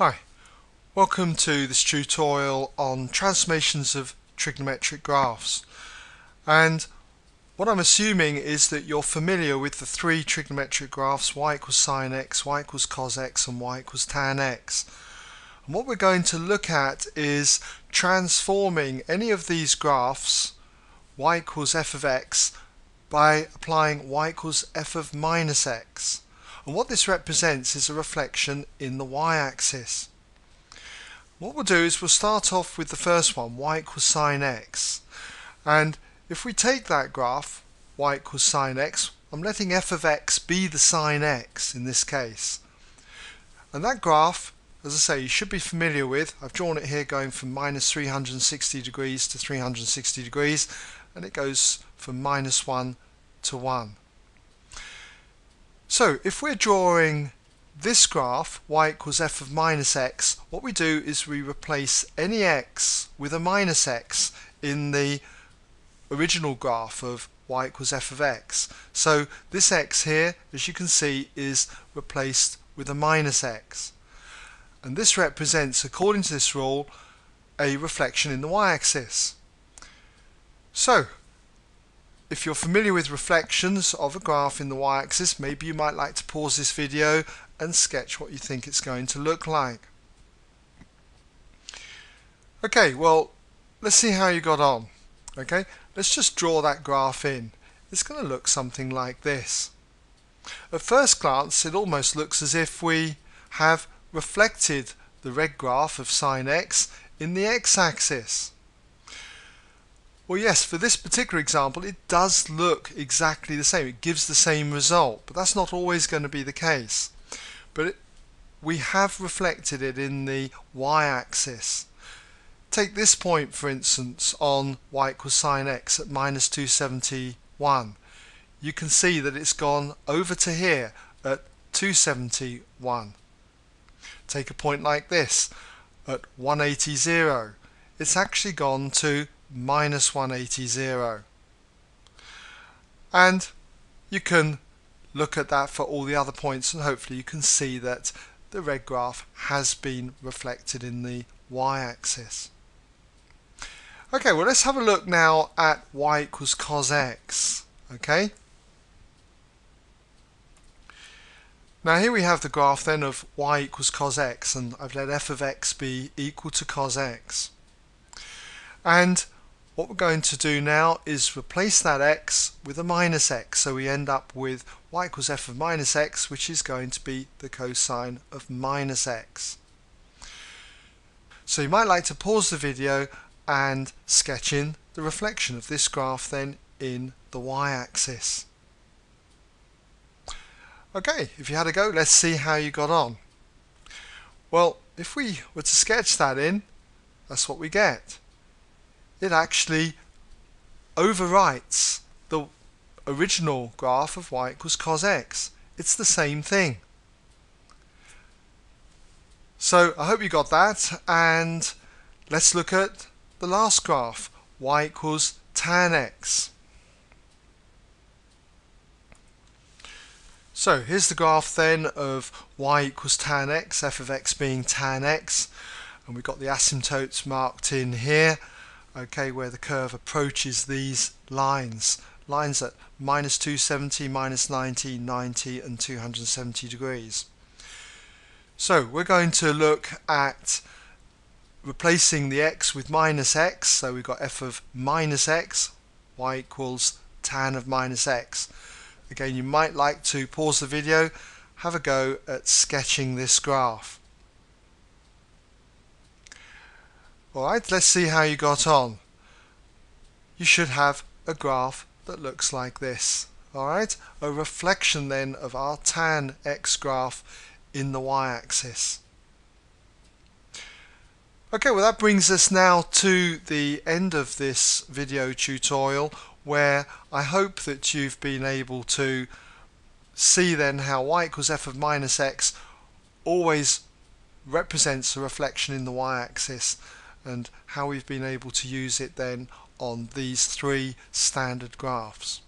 Hi, welcome to this tutorial on transformations of trigonometric graphs. And what I'm assuming is that you're familiar with the three trigonometric graphs y equals sine x, y equals cos x, and y equals tan x. And what we're going to look at is transforming any of these graphs y equals f of x by applying y equals f of minus x. And what this represents is a reflection in the y-axis. What we'll do is we'll start off with the first one, y equals sine x. And if we take that graph, y equals sine x, I'm letting f of x be the sine x in this case. And that graph, as I say, you should be familiar with. I've drawn it here going from minus 360 degrees to 360 degrees, and it goes from minus 1 to 1. So if we're drawing this graph, y equals f of minus x, what we do is we replace any x with a minus x in the original graph of y equals f of x. So this x here, as you can see, is replaced with a minus x. And this represents, according to this rule, a reflection in the y-axis. So if you're familiar with reflections of a graph in the y-axis, maybe you might like to pause this video and sketch what you think it's going to look like. Okay, well, let's see how you got on. Okay, let's just draw that graph in. It's going to look something like this. At first glance, it almost looks as if we have reflected the red graph of sine x in the x-axis. Well, yes, for this particular example, it does look exactly the same. It gives the same result, but that's not always going to be the case. But we have reflected it in the y-axis. Take this point, for instance, on y equals sine x at minus 271. You can see that it's gone over to here at 271. Take a point like this at 180. It's actually gone to minus 180. And you can look at that for all the other points, and hopefully you can see that the red graph has been reflected in the y-axis. Okay, well, let's have a look now at y equals cos x. Okay, now here we have the graph then of y equals cos x, and I've let f of x be equal to cos x. And what we're going to do now is replace that x with a minus x, so we end up with y equals f of minus x, which is going to be the cosine of minus x. So you might like to pause the video and sketch in the reflection of this graph then in the y-axis. Okay, if you had a go, let's see how you got on. Well, if we were to sketch that in, that's what we get. It actually overwrites the original graph of y equals cos x. It's the same thing. So I hope you got that, and let's look at the last graph, y equals tan x. So here's the graph then of y equals tan x, f of x being tan x, and we've got the asymptotes marked in here. Okay, where the curve approaches these lines at minus 270, minus 90, 90 and 270 degrees. So we're going to look at replacing the x with minus x, so we've got f of minus x, y equals tan of minus x. Again, you might like to pause the video, have a go at sketching this graph. Alright, let's see how you got on. You should have a graph that looks like this. Alright, a reflection then of our tan x graph in the y-axis. Okay, well, that brings us now to the end of this video tutorial, where I hope that you've been able to see then how y equals f of minus x always represents a reflection in the y-axis, and how we've been able to use it then on these three standard graphs.